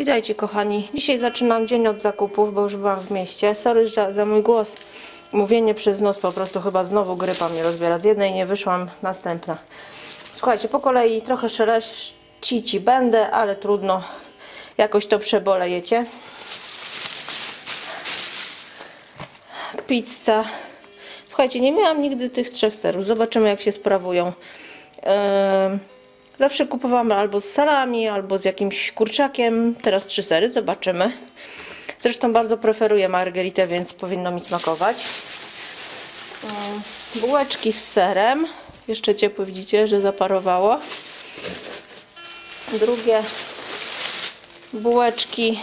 Witajcie kochani, dzisiaj zaczynam dzień od zakupów, bo już byłam w mieście. Sorry za mój głos, mówienie przez nos, po prostu chyba znowu grypa mnie rozbiera. Z jednej nie wyszłam, następna. Słuchajcie, po kolei trochę szeleścić będę, ale trudno, jakoś to przebolejecie. Pizza. Słuchajcie, nie miałam nigdy tych trzech serów, zobaczymy jak się sprawują. Zawsze kupowałam albo z salami, albo z jakimś kurczakiem. Teraz trzy sery, zobaczymy. Zresztą bardzo preferuję margheritę, więc powinno mi smakować. Bułeczki z serem. Jeszcze ciepły, widzicie, że zaparowało. Drugie bułeczki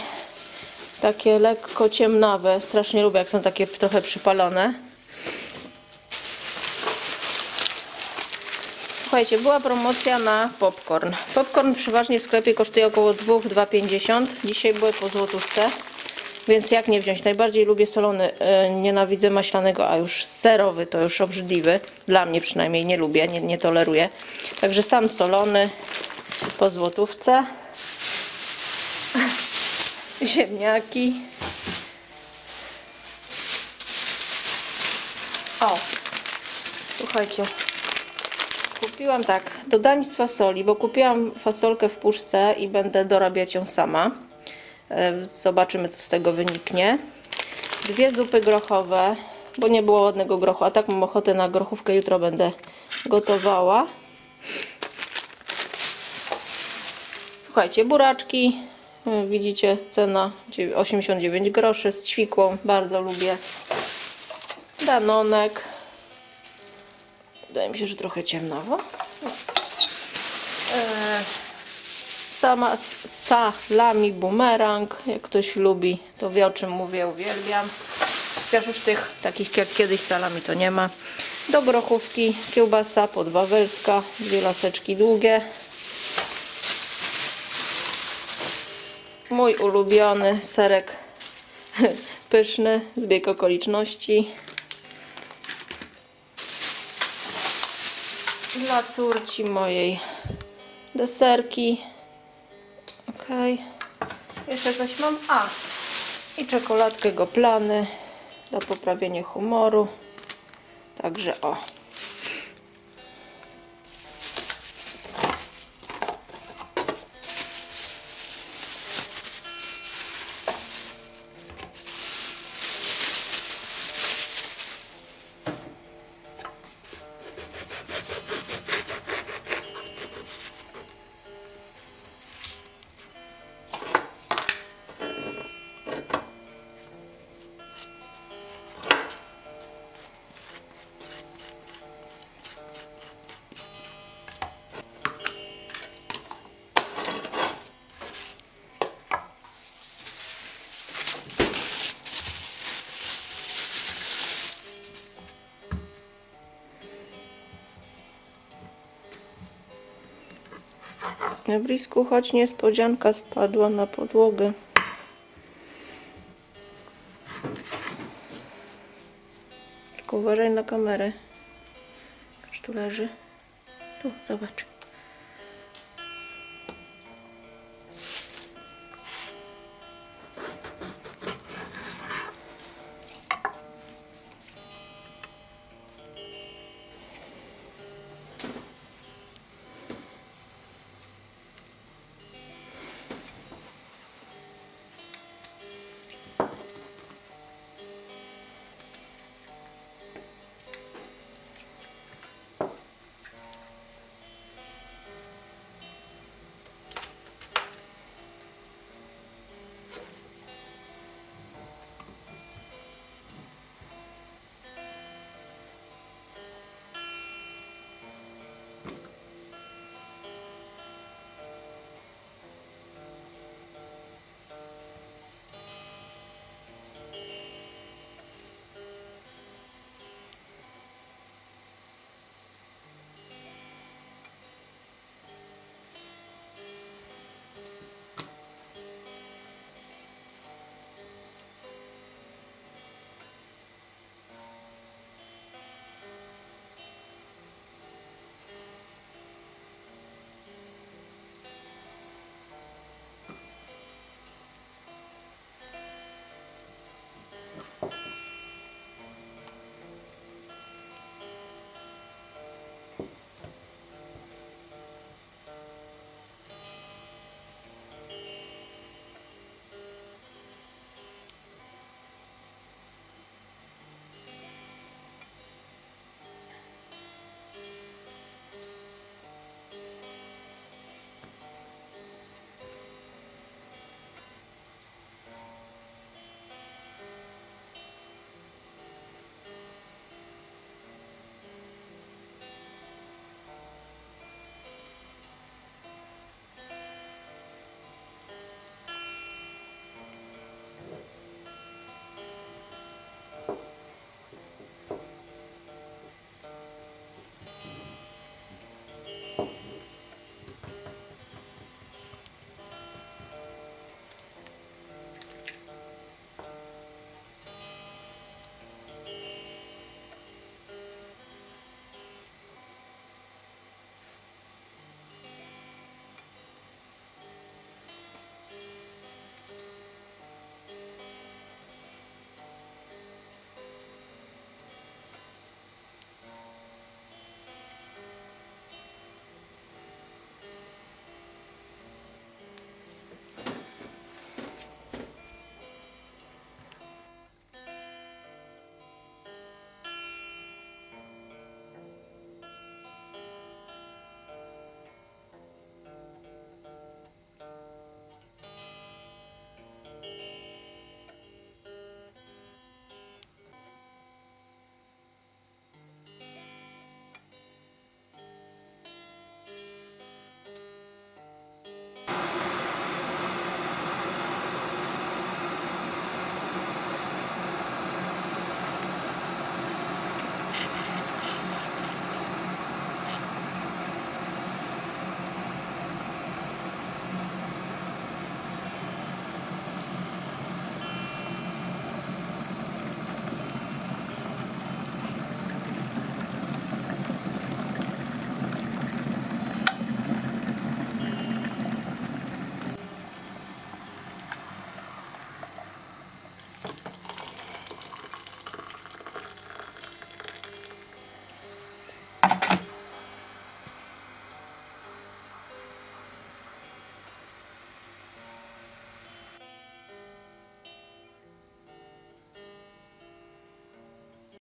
takie lekko ciemnawe. Strasznie lubię, jak są takie trochę przypalone. Słuchajcie, była promocja na popcorn. Popcorn przeważnie w sklepie kosztuje około 2,50. Dzisiaj były po złotówce, więc jak nie wziąć? Najbardziej lubię solony, nienawidzę maślanego, a już serowy to już obrzydliwy. Dla mnie przynajmniej nie lubię, nie toleruję. Także sam solony po złotówce. Ziemniaki. O, słuchajcie. Kupiłam tak, do dań z fasoli, bo kupiłam fasolkę w puszce i będę dorabiać ją sama. Zobaczymy, co z tego wyniknie. Dwie zupy grochowe, bo nie było ładnego grochu, a tak mam ochotę na grochówkę, jutro będę gotowała. Słuchajcie, buraczki, widzicie, cena 89 groszy z ćwikłą, bardzo lubię. Danonek. Wydaje mi się, że trochę ciemnawo. Sama salami bumerang. Jak ktoś lubi, to wie o czym mówię, uwielbiam. Chociaż już tych takich jak kiedyś salami to nie ma. Do grochówki kiełbasa podwawelska, dwie laseczki długie. Mój ulubiony serek pyszny, zbieg okoliczności. Dla córci mojej deserki. Ok. Jeszcze coś mam. A! I czekoladkę Goplany. Za poprawienie humoru. Także o. Na blisku, choć niespodzianka spadła na podłogę. Tylko uważaj na kamerę. Aż tu leży. Tu, zobacz.